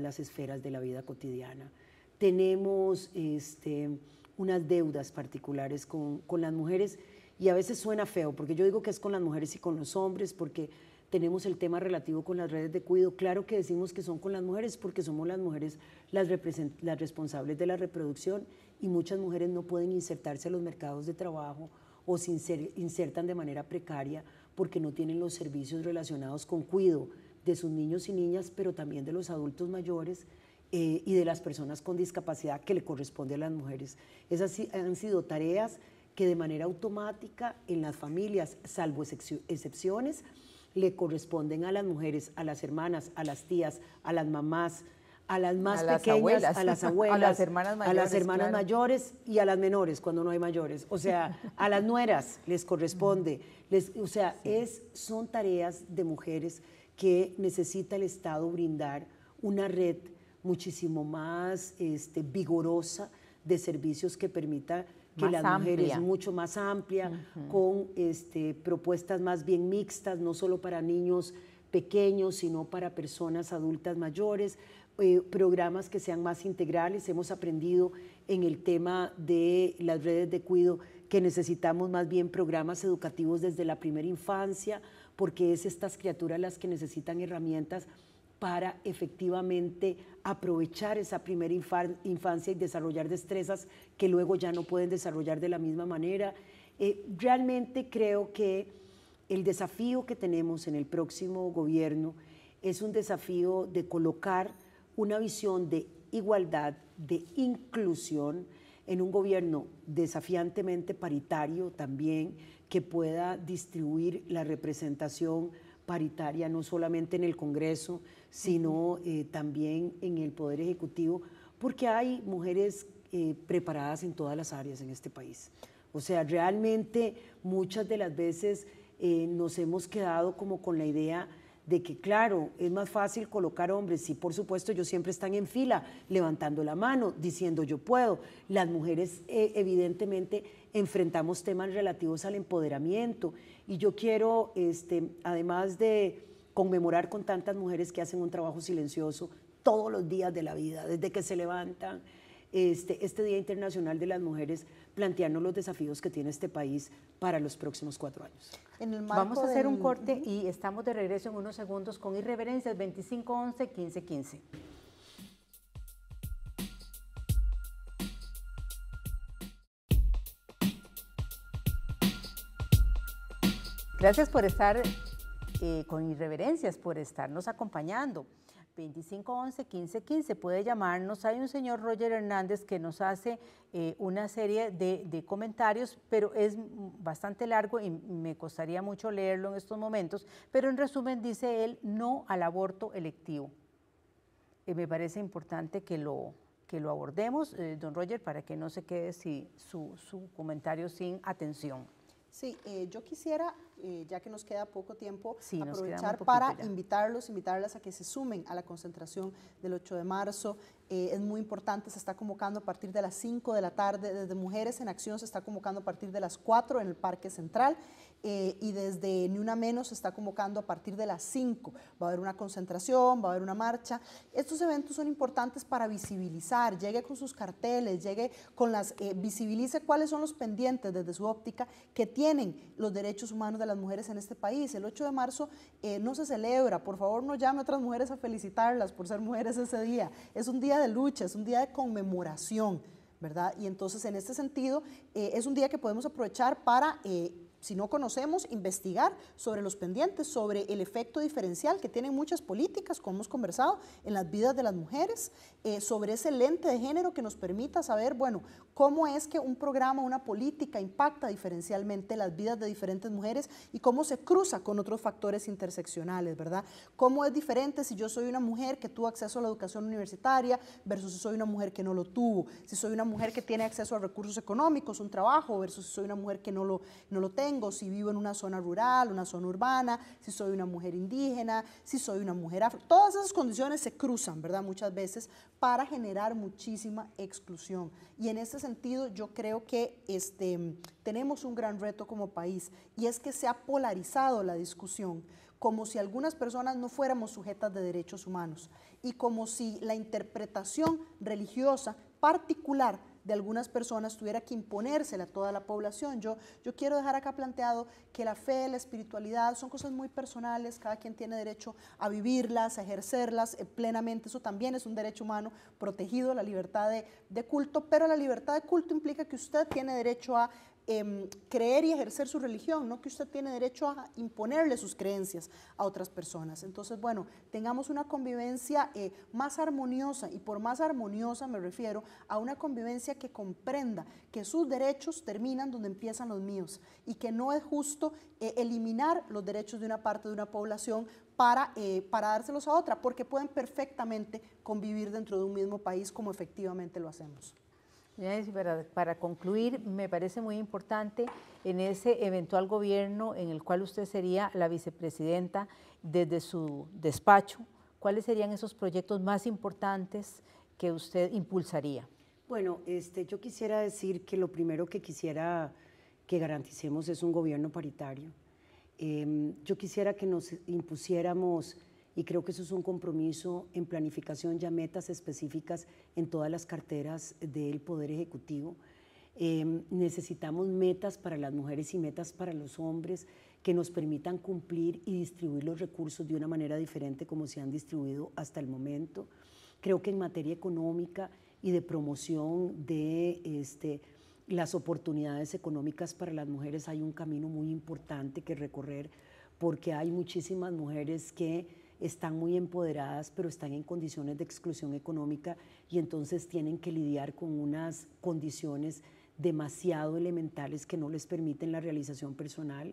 las esferas de la vida cotidiana. Tenemos unas deudas particulares con las mujeres, y a veces suena feo, porque yo digo que es con las mujeres y con los hombres, porque tenemos el tema relativo con las redes de cuidado. Claro que decimos que son con las mujeres porque somos las mujeres las responsables de la reproducción, y muchas mujeres no pueden insertarse a los mercados de trabajo o se insertan de manera precaria porque no tienen los servicios relacionados con cuidado de sus niños y niñas, pero también de los adultos mayores y de las personas con discapacidad que le corresponde a las mujeres. Esas han sido tareas que de manera automática en las familias, salvo excepciones, le corresponden a las mujeres, a las hermanas, a las tías, a las mamás, a las más pequeñas, a las abuelas, a las hermanas mayores y a las menores cuando no hay mayores. O sea, a las nueras les corresponde. O sea, son tareas de mujeres que necesita el Estado brindar una red muchísimo más vigorosa de servicios que permita que las mujeres, mucho más amplia, con propuestas más bien mixtas, no solo para niños pequeños, sino para personas adultas mayores, programas que sean más integrales. Hemos aprendido en el tema de las redes de cuidado que necesitamos más bien programas educativos desde la primera infancia, porque es estas criaturas las que necesitan herramientas para efectivamente aprovechar esa primera infancia y desarrollar destrezas que luego ya no pueden desarrollar de la misma manera. Realmente creo que el desafío que tenemos en el próximo gobierno es un desafío de colocar una visión de igualdad, de inclusión, en un gobierno desafiantemente paritario también, que pueda distribuir la representación paritaria, no solamente en el Congreso, sino también en el Poder Ejecutivo, porque hay mujeres preparadas en todas las áreas en este país. O sea, realmente muchas de las veces nos hemos quedado como con la idea de que, claro, es más fácil colocar hombres, y por supuesto ellos siempre están en fila, levantando la mano, diciendo yo puedo. Las mujeres evidentemente enfrentamos temas relativos al empoderamiento, y yo quiero, además de conmemorar con tantas mujeres que hacen un trabajo silencioso todos los días de la vida, desde que se levantan, este Día Internacional de las Mujeres, plantearnos los desafíos que tiene este país para los próximos 4 años. Vamos a hacer un corte y estamos de regreso en unos segundos con Irreverencias 2511-1515. Gracias por estar con Irreverencias, por estarnos acompañando. 2511-1515, puede llamarnos. Hay un señor Roger Hernández que nos hace una serie de comentarios, pero es bastante largo y me costaría mucho leerlo en estos momentos, pero en resumen dice él no al aborto electivo. Me parece importante que lo, que lo abordemos, don Roger, para que no se quede su comentario sin atención. Sí, yo quisiera, ya que nos queda poco tiempo, aprovechar para invitarlos, invitarlas a que se sumen a la concentración del 8 de marzo. Es muy importante, se está convocando a partir de las 5 de la tarde, desde Mujeres en Acción se está convocando a partir de las 4 en el Parque Central y desde Ni Una Menos se está convocando a partir de las 5. Va a haber una concentración, va a haber una marcha. Estos eventos son importantes para visibilizar, llegue con sus carteles, llegue con las, visibilice cuáles son los pendientes desde su óptica que tienen los derechos humanos de las mujeres en este país. El 8 de marzo no se celebra, por favor no llame a otras mujeres a felicitarlas por ser mujeres ese día, es un día de lucha, es un día de conmemoración, ¿verdad? Y entonces en este sentido es un día que podemos aprovechar para, si no conocemos, investigar sobre los pendientes, sobre el efecto diferencial que tienen muchas políticas, como hemos conversado, en las vidas de las mujeres, sobre ese lente de género que nos permita saber, bueno, cómo es que un programa, una política impacta diferencialmente las vidas de diferentes mujeres y cómo se cruza con otros factores interseccionales, ¿verdad? Cómo es diferente si yo soy una mujer que tuvo acceso a la educación universitaria versus si soy una mujer que no lo tuvo, si soy una mujer que tiene acceso a recursos económicos, un trabajo, versus si soy una mujer que no lo tengo, si vivo en una zona rural, una zona urbana, si soy una mujer indígena, si soy una mujer afro. Todas esas condiciones se cruzan, ¿verdad? Muchas veces para generar muchísima exclusión. Y en este sentido yo creo que tenemos un gran reto como país, y es que se ha polarizado la discusión como si algunas personas no fuéramos sujetas de derechos humanos y como si la interpretación religiosa particular de algunas personas tuviera que imponérsela a toda la población. Yo quiero dejar acá planteado que la fe, la espiritualidad son cosas muy personales, cada quien tiene derecho a vivirlas, a ejercerlas plenamente, eso también es un derecho humano protegido, la libertad de culto, pero la libertad de culto implica que usted tiene derecho a creer y ejercer su religión, no que usted tiene derecho a imponerle sus creencias a otras personas. Entonces, bueno, tengamos una convivencia más armoniosa, y por más armoniosa me refiero a una convivencia que comprenda que sus derechos terminan donde empiezan los míos y que no es justo eliminar los derechos de una parte de una población para dárselos a otra, porque pueden perfectamente convivir dentro de un mismo país como efectivamente lo hacemos. Para concluir, me parece muy importante en ese eventual gobierno en el cual usted sería la vicepresidenta desde su despacho, ¿cuáles serían esos proyectos más importantes que usted impulsaría? Bueno, yo quisiera decir que lo primero que quisiera que garanticemos es un gobierno paritario. Yo quisiera que nos impusiéramos, y creo que eso es un compromiso en planificación, ya metas específicas en todas las carteras del Poder Ejecutivo. Necesitamos metas para las mujeres y metas para los hombres que nos permitan cumplir y distribuir los recursos de una manera diferente como se han distribuido hasta el momento. Creo que en materia económica y de promoción de las oportunidades económicas para las mujeres hay un camino muy importante que recorrer, porque hay muchísimas mujeres que están muy empoderadas, pero están en condiciones de exclusión económica y entonces tienen que lidiar con unas condiciones demasiado elementales que no les permiten la realización personal.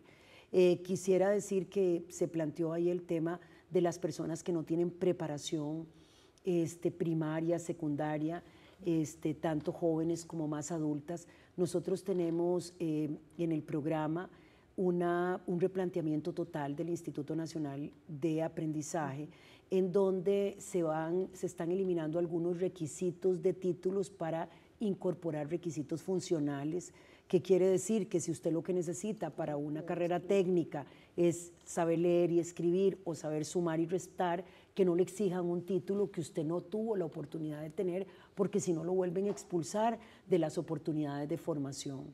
Quisiera decir que se planteó ahí el tema de las personas que no tienen preparación primaria, secundaria, tanto jóvenes como más adultas. Nosotros tenemos en el programa un replanteamiento total del Instituto Nacional de Aprendizaje, en donde se están eliminando algunos requisitos de títulos para incorporar requisitos funcionales, que quiere decir que si usted lo que necesita para una carrera técnica es saber leer y escribir o saber sumar y restar, que no le exijan un título que usted no tuvo la oportunidad de tener, porque si no lo vuelven a expulsar de las oportunidades de formación.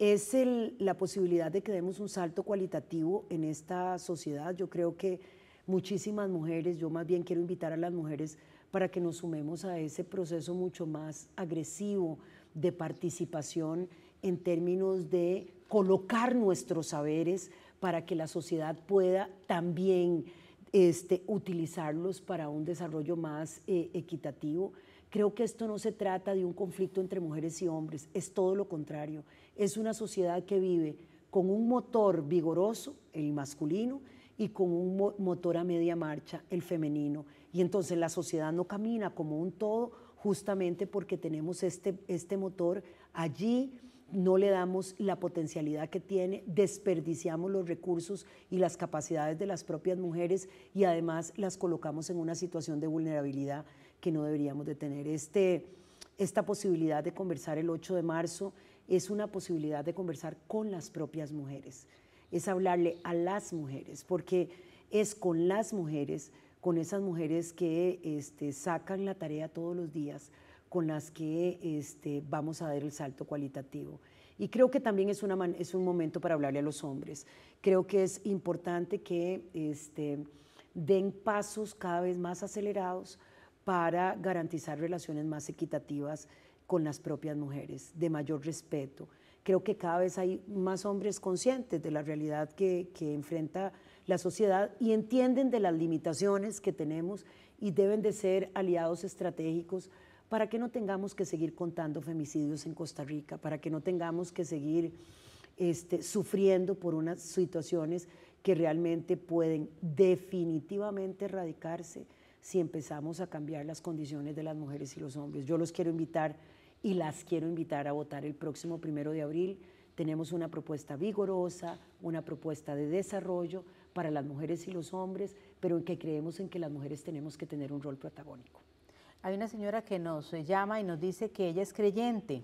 Es la posibilidad de que demos un salto cualitativo en esta sociedad. Yo creo que muchísimas mujeres, yo más bien quiero invitar a las mujeres para que nos sumemos a ese proceso mucho más agresivo de participación en términos de colocar nuestros saberes para que la sociedad pueda también utilizarlos para un desarrollo más equitativo. Creo que esto no se trata de un conflicto entre mujeres y hombres, es todo lo contrario. Es una sociedad que vive con un motor vigoroso, el masculino, y con un motor a media marcha, el femenino. Y entonces la sociedad no camina como un todo justamente porque tenemos este motor allí, no le damos la potencialidad que tiene, desperdiciamos los recursos y las capacidades de las propias mujeres y además las colocamos en una situación de vulnerabilidad que no deberíamos de tener. Esta posibilidad de conversar el 8 de marzo es una posibilidad de conversar con las propias mujeres, es hablarle a las mujeres, porque es con las mujeres, con esas mujeres que sacan la tarea todos los días, con las que vamos a dar el salto cualitativo. Y creo que también es un momento para hablarle a los hombres. Creo que es importante que den pasos cada vez más acelerados para garantizar relaciones más equitativas con las propias mujeres, de mayor respeto. Creo que cada vez hay más hombres conscientes de la realidad que enfrenta la sociedad y entienden de las limitaciones que tenemos y deben de ser aliados estratégicos para que no tengamos que seguir contando femicidios en Costa Rica, para que no tengamos que seguir sufriendo por unas situaciones que realmente pueden definitivamente erradicarse si empezamos a cambiar las condiciones de las mujeres y los hombres. Yo los quiero invitar y las quiero invitar a votar el próximo 1 de abril. Tenemos una propuesta vigorosa, una propuesta de desarrollo para las mujeres y los hombres, pero en que creemos en que las mujeres tenemos que tener un rol protagónico. Hay una señora que nos llama y nos dice que ella es creyente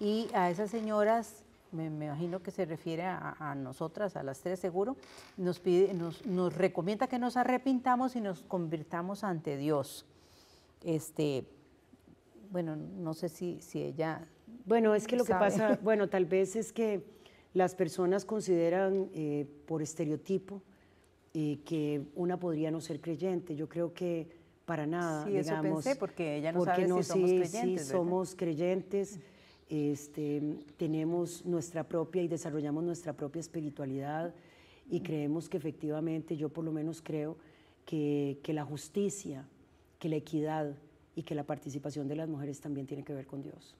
y a esas señoras, me imagino que se refiere a nosotras, a las tres seguro, nos recomienda que nos arrepintamos y nos convirtamos ante Dios. Bueno, no sé si ella... Bueno, es que lo sabe. Que pasa, bueno, tal vez es que las personas consideran por estereotipo que una podría no ser creyente. Yo creo que... Para nada, sí, digamos. Sí, eso pensé, porque ella no sabe si somos creyentes. Sí, somos creyentes, tenemos nuestra propia y desarrollamos nuestra propia espiritualidad y creemos que efectivamente, yo por lo menos creo, que la justicia, que la equidad y que la participación de las mujeres también tiene que ver con Dios.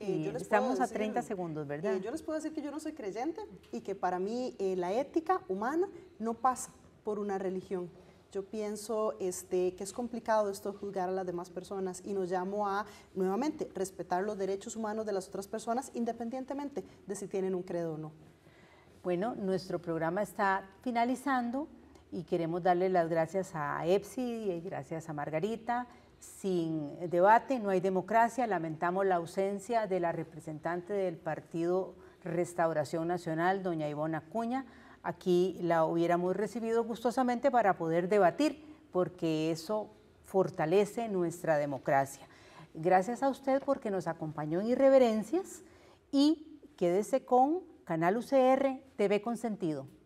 Estamos a 30 segundos, ¿verdad? Yo les puedo decir que yo no soy creyente y que para mí la ética humana no pasa por una religión. Yo pienso que es complicado esto de juzgar a las demás personas y nos llamo a, nuevamente, respetar los derechos humanos de las otras personas independientemente de si tienen un credo o no. Bueno, nuestro programa está finalizando y queremos darle las gracias a Epsy y gracias a Margarita. Sin debate, no hay democracia, lamentamos la ausencia de la representante del Partido Restauración Nacional, doña Ivonne Acuña. Aquí la hubiéramos recibido gustosamente para poder debatir, porque eso fortalece nuestra democracia. Gracias a usted porque nos acompañó en Irreverencias y quédese con Canal UCR TV Consentido.